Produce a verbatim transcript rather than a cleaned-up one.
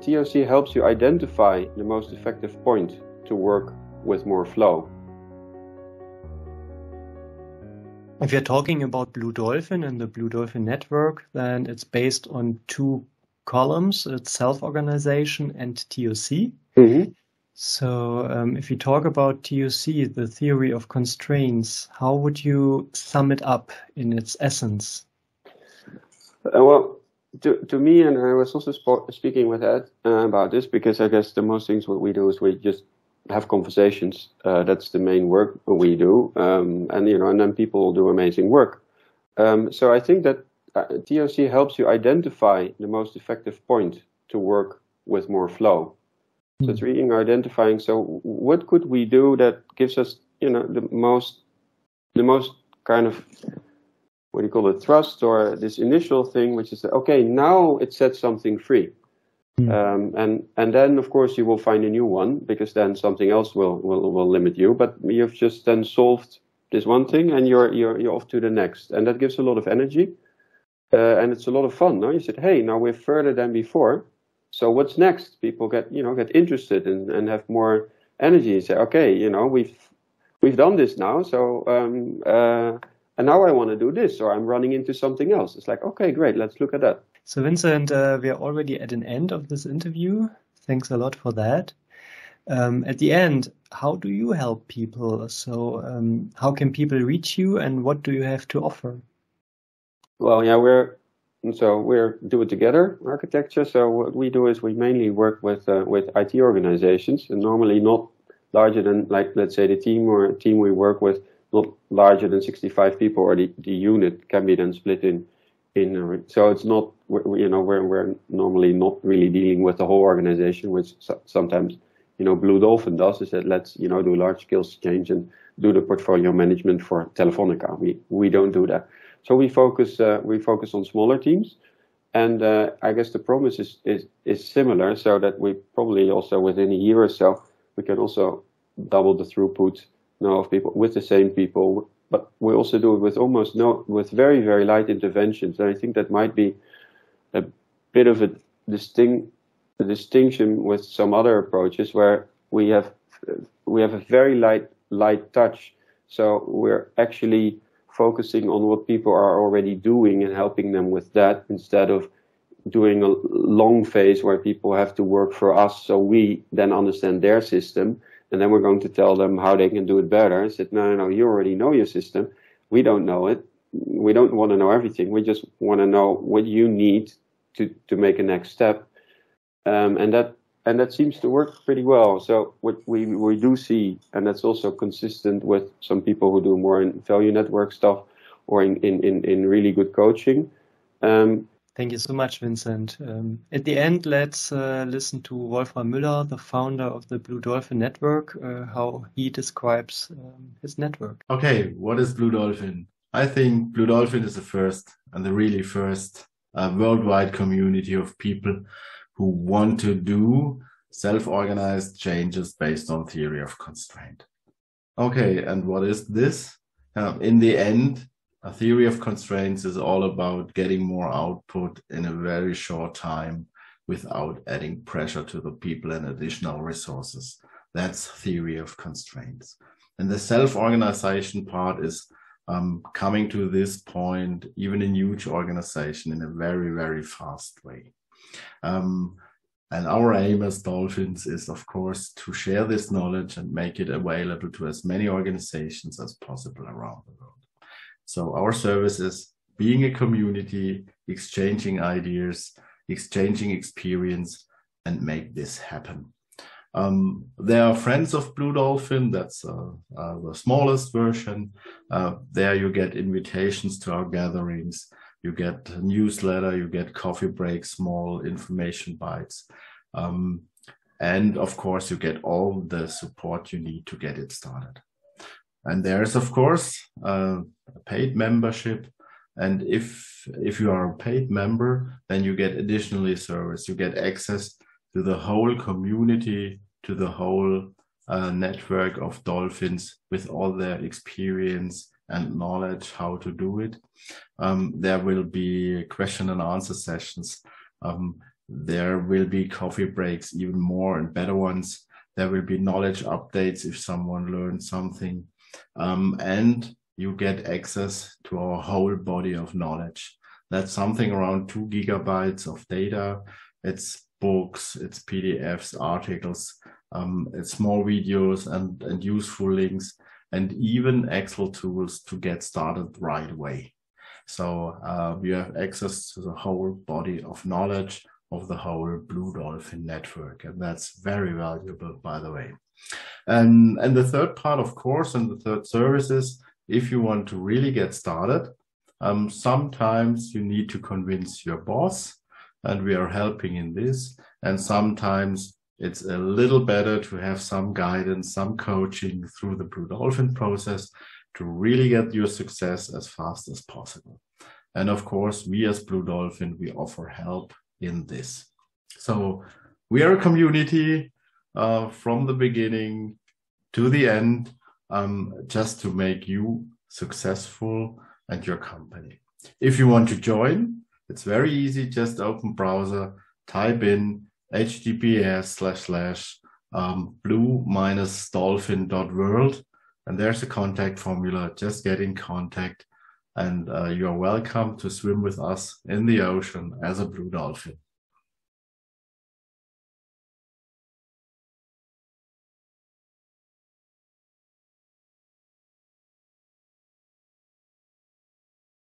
T O C helps you identify the most effective point to work with more flow. If you're talking about Blue Dolphin and the Blue Dolphin Network, then it's based on two columns. It's self-organization and T O C. Mm-hmm. So um, if you talk about T O C, the theory of constraints, how would you sum it up in its essence? Uh, well, to, to me, and I was also speaking with Ed uh, about this, because I guess the most things what we do is we just have conversations. Uh, that's the main work we do. Um, and, you know, and then people do amazing work. Um, so I think that uh, T O C helps you identify the most effective point to work with more flow. Mm-hmm. So it's really identifying, so what could we do that gives us, you know, the most, the most kind of, what do you call it, thrust, or this initial thing, which is, okay, now it sets something free. Mm. Um, and, and then, of course, you will find a new one, because then something else will, will, will limit you. But you've just then solved this one thing, and you're, you're, you're off to the next. And that gives a lot of energy. Uh, and it's a lot of fun. No? You said, hey, now we're further than before. So what's next? People get, you know, get interested and, and have more energy. You say, okay, you know, we've, we've done this now. So, um, uh, and now I want to do this, or I'm running into something else. It's like, okay, great, let's look at that. So Vincent, uh, we are already at an end of this interview. Thanks a lot for that. Um, at the end, how do you help people? So um, how can people reach you, and what do you have to offer? Well, yeah, we're so we're do it together architecture. So what we do is we mainly work with uh, with I T organizations, and normally not larger than, like, let's say the team or team we work with, not larger than sixty-five people, or the, the unit can be then split in. In, so it's not, you know, we're, we're normally not really dealing with the whole organization, which sometimes, you know, Blue Dolphin does, is that let's, you know, do large skills change and do the portfolio management for Telefonica. We, we don't do that. So we focus, uh, we focus on smaller teams. And uh, I guess the promise is, is, is similar, so that we probably also within a year or so, we can also double the throughput now of people with the same people. But we also do it with almost no, with very, very light interventions. And I think that might be a bit of a, distinct, a distinction with some other approaches, where we have, we have a very light, light touch. So we're actually focusing on what people are already doing and helping them with that, instead of doing a long phase where people have to work for us, so we then understand their system. And then we're going to tell them how they can do it better. I said, no, no, no, you already know your system. We don't know it. We don't want to know everything. We just want to know what you need to, to make a next step. Um, and that and that seems to work pretty well. So what we, we do see, and that's also consistent with some people who do more in value network stuff, or in, in, in, in really good coaching. Um, Thank you so much, Vincent. Um, at the end, let's uh, listen to Wolfram Müller, the founder of the Blue Dolphin Network, uh, how he describes um, his network. Okay, what is Blue Dolphin? I think Blue Dolphin is the first, and the really first, uh, worldwide community of people who want to do self-organized changes based on theory of constraint. Okay, and what is this? Um, in the end, a theory of constraints is all about getting more output in a very short time without adding pressure to the people and additional resources. That's theory of constraints. And the self-organization part is um, coming to this point, even in huge organization, in a very, very fast way. Um, and our aim as Dolphins is, of course, to share this knowledge and make it available to as many organizations as possible around the world. So our service is being a community, exchanging ideas, exchanging experience, and make this happen. Um, there are Friends of Blue Dolphin, that's uh, uh, the smallest version. Uh, there you get invitations to our gatherings, you get a newsletter, you get coffee breaks, small information bites. Um, and of course, you get all the support you need to get it started. And there is, of course, uh, a paid membership. And if, if you are a paid member, then you get additionally service. You get access to the whole community, to the whole uh, network of Dolphins with all their experience and knowledge how to do it. Um, there will be question and answer sessions. Um, There will be coffee breaks, even more and better ones. There will be knowledge updates if someone learns something. Um, and you get access to our whole body of knowledge. That's something around two gigabytes of data. It's books, it's P D Fs, articles, um, it's small videos and, and useful links, and even Excel tools to get started right away. So uh, you have access to the whole body of knowledge of the whole Blue Dolphin network. And that's very valuable, by the way. And, and the third part, of course, and the third service is, if you want to really get started, um, sometimes you need to convince your boss, and we are helping in this. And sometimes it's a little better to have some guidance, some coaching through the Blue Dolphin process to really get your success as fast as possible. And of course, we as Blue Dolphin, we offer help in this. So we are a community uh, from the beginning to the end, um, just to make you successful and your company. If you want to join, it's very easy. Just open browser, type in https slash slash um, blue minus dolphin dot world, and there's a contact formula. Just get in contact, and uh, you're welcome to swim with us in the ocean as a blue dolphin.